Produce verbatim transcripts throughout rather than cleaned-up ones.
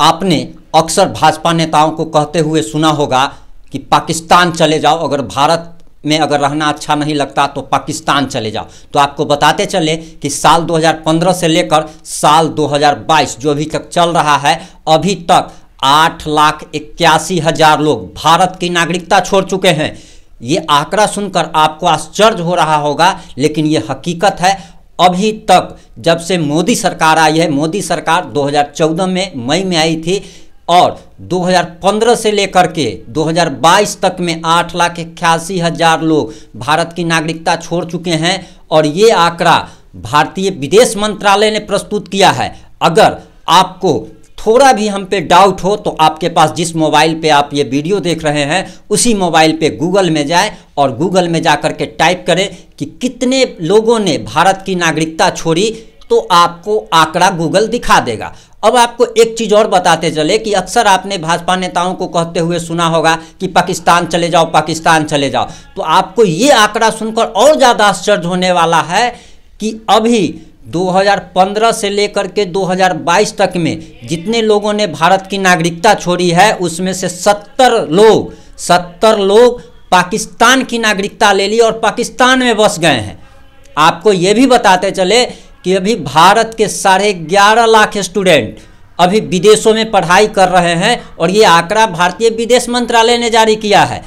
आपने अक्सर भाजपा नेताओं को कहते हुए सुना होगा कि पाकिस्तान चले जाओ, अगर भारत में अगर रहना अच्छा नहीं लगता तो पाकिस्तान चले जाओ। तो आपको बताते चले कि साल दो हज़ार पंद्रह से लेकर साल दो हज़ार बाईस जो अभी तक चल रहा है, अभी तक आठ लाख इक्यासी हज़ार लोग भारत की नागरिकता छोड़ चुके हैं। ये आंकड़ा सुनकर आपको आश्चर्य हो रहा होगा, लेकिन ये हकीकत है। अभी तक जब से मोदी सरकार आई है, मोदी सरकार दो हज़ार चौदह में मई में आई थी और दो हज़ार पंद्रह से लेकर के दो हज़ार बाईस तक में आठ लाख इक्यासी हज़ार लोग भारत की नागरिकता छोड़ चुके हैं। और ये आंकड़ा भारतीय विदेश मंत्रालय ने प्रस्तुत किया है। अगर आपको थोड़ा भी हम पे डाउट हो तो आपके पास जिस मोबाइल पे आप ये वीडियो देख रहे हैं उसी मोबाइल पे गूगल में जाएं और गूगल में जा कर के टाइप करें कि कितने लोगों ने भारत की नागरिकता छोड़ी, तो आपको आंकड़ा गूगल दिखा देगा। अब आपको एक चीज़ और बताते चले कि अक्सर आपने भाजपा नेताओं को कहते हुए सुना होगा कि पाकिस्तान चले जाओ, पाकिस्तान चले जाओ। तो आपको ये आंकड़ा सुनकर और ज़्यादा आश्चर्य होने वाला है कि अभी दो हज़ार पंद्रह से लेकर के दो हज़ार बाईस तक में जितने लोगों ने भारत की नागरिकता छोड़ी है उसमें से सत्तर लोग सत्तर लोग पाकिस्तान की नागरिकता ले ली और पाकिस्तान में बस गए हैं। आपको ये भी बताते चले कि अभी भारत के साढ़े ग्यारह लाख स्टूडेंट अभी विदेशों में पढ़ाई कर रहे हैं और ये आंकड़ा भारतीय विदेश मंत्रालय ने जारी किया है।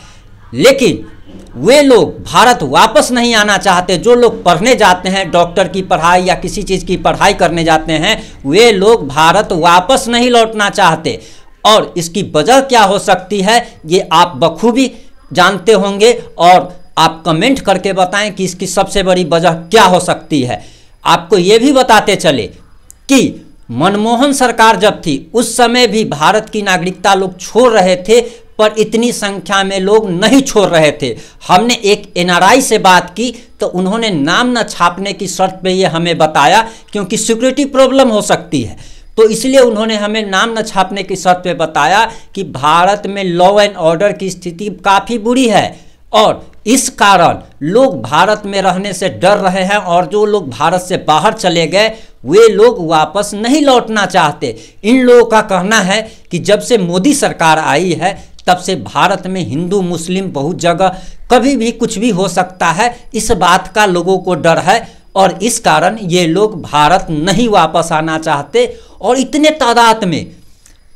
लेकिन वे लोग भारत वापस नहीं आना चाहते, जो लोग पढ़ने जाते हैं, डॉक्टर की पढ़ाई या किसी चीज़ की पढ़ाई करने जाते हैं, वे लोग भारत वापस नहीं लौटना चाहते। और इसकी वजह क्या हो सकती है ये आप बखूबी जानते होंगे और आप कमेंट करके बताएं कि इसकी सबसे बड़ी वजह क्या हो सकती है। आपको ये भी बताते चले कि मनमोहन सरकार जब थी उस समय भी भारत की नागरिकता लोग छोड़ रहे थे, पर इतनी संख्या में लोग नहीं छोड़ रहे थे। हमने एक एन आर आई से बात की तो उन्होंने नाम न छापने की शर्त पे ये हमें बताया, क्योंकि सिक्योरिटी प्रॉब्लम हो सकती है, तो इसलिए उन्होंने हमें नाम न छापने की शर्त पे बताया कि भारत में लॉ एंड ऑर्डर की स्थिति काफ़ी बुरी है और इस कारण लोग भारत में रहने से डर रहे हैं और जो लोग भारत से बाहर चले गए वे लोग वापस नहीं लौटना चाहते। इन लोगों का कहना है कि जब से मोदी सरकार आई है तब से भारत में हिंदू मुस्लिम बहुत जगह कभी भी कुछ भी हो सकता है, इस बात का लोगों को डर है और इस कारण ये लोग भारत नहीं वापस आना चाहते। और इतने तादाद में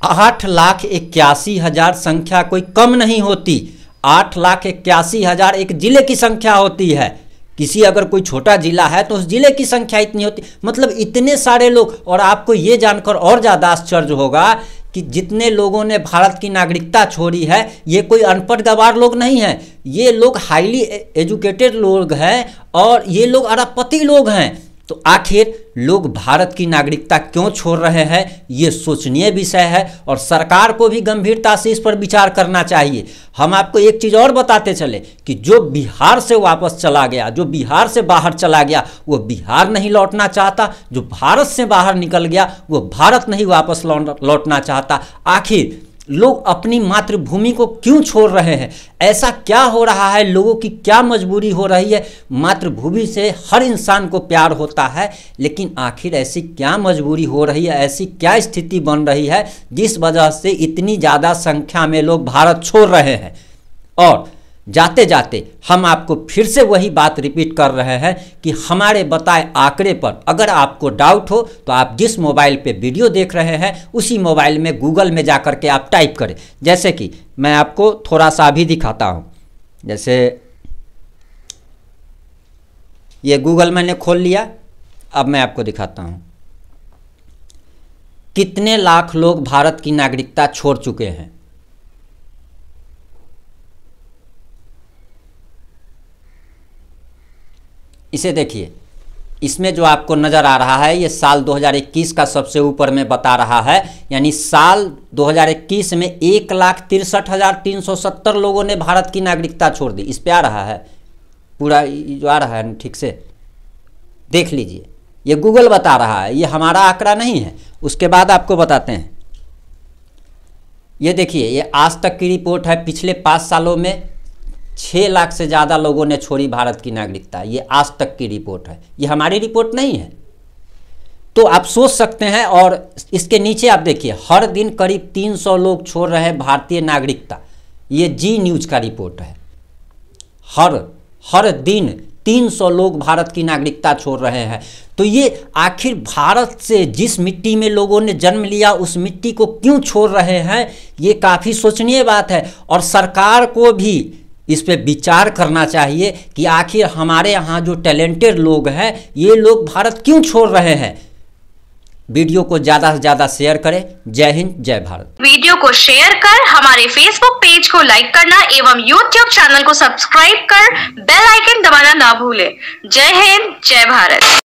आठ लाख इक्यासी हज़ार संख्या कोई कम नहीं होती, आठ लाख इक्यासी हज़ार एक ज़िले की संख्या होती है। किसी अगर कोई छोटा ज़िला है तो उस ज़िले की संख्या इतनी होती, मतलब इतने सारे लोग। और आपको ये जानकर और ज़्यादा आश्चर्य होगा कि जितने लोगों ने भारत की नागरिकता छोड़ी है ये कोई अनपढ़ गवार लोग नहीं हैं, ये लोग हाईली एजुकेटेड लोग हैं और ये लोग अरबपति लोग हैं। तो आखिर लोग भारत की नागरिकता क्यों छोड़ रहे हैं ये सोचनीय विषय है और सरकार को भी गंभीरता से इस पर विचार करना चाहिए। हम आपको एक चीज़ और बताते चले कि जो बिहार से वापस चला गया, जो बिहार से बाहर चला गया वो बिहार नहीं लौटना चाहता, जो भारत से बाहर निकल गया वो भारत नहीं वापस लौटना चाहता। आखिर लोग अपनी मातृभूमि को क्यों छोड़ रहे हैं? ऐसा क्या हो रहा है? लोगों की क्या मजबूरी हो रही है? मातृभूमि से हर इंसान को प्यार होता है, लेकिन आखिर ऐसी क्या मजबूरी हो रही है, ऐसी क्या स्थिति बन रही है जिस वजह से इतनी ज़्यादा संख्या में लोग भारत छोड़ रहे हैं? और जाते जाते हम आपको फिर से वही बात रिपीट कर रहे हैं कि हमारे बताए आंकड़े पर अगर आपको डाउट हो तो आप जिस मोबाइल पे वीडियो देख रहे हैं उसी मोबाइल में गूगल में जा कर के आप टाइप करें। जैसे कि मैं आपको थोड़ा सा भी दिखाता हूँ, जैसे ये गूगल मैंने खोल लिया, अब मैं आपको दिखाता हूँ कितने लाख लोग भारत की नागरिकता छोड़ चुके हैं। इसे देखिए, इसमें जो आपको नज़र आ रहा है ये साल दो हज़ार इक्कीस का सबसे ऊपर में बता रहा है, यानी साल दो हज़ार इक्कीस में एक लाख तिरसठ हज़ार तीन सौ सत्तर लोगों ने भारत की नागरिकता छोड़ दी। इस पे आ रहा है पूरा, जो आ रहा है ठीक से देख लीजिए, ये गूगल बता रहा है, ये हमारा आंकड़ा नहीं है। उसके बाद आपको बताते हैं, ये देखिए, ये आज तक की रिपोर्ट है, पिछले पाँच सालों में छः लाख से ज़्यादा लोगों ने छोड़ी भारत की नागरिकता। ये आज तक की रिपोर्ट है, ये हमारी रिपोर्ट नहीं है। तो आप सोच सकते हैं। और इसके नीचे आप देखिए, हर दिन करीब तीन सौ लोग छोड़ रहे हैं भारतीय नागरिकता, ये जी न्यूज़ का रिपोर्ट है। हर हर दिन तीन सौ लोग भारत की नागरिकता छोड़ रहे हैं। तो ये आखिर भारत से जिस मिट्टी में लोगों ने जन्म लिया उस मिट्टी को क्यों छोड़ रहे हैं, ये काफ़ी सोचनीय बात है। और सरकार को भी इस पे विचार करना चाहिए कि आखिर हमारे यहाँ जो टैलेंटेड लोग हैं ये लोग भारत क्यों छोड़ रहे हैं। वीडियो को ज्यादा से ज्यादा शेयर करें। जय हिंद, जय भारत। वीडियो को शेयर कर हमारे फेसबुक पेज को लाइक करना एवं यूट्यूब चैनल को सब्सक्राइब कर बेल आइकन दबाना ना भूलें। जय हिंद, जय भारत।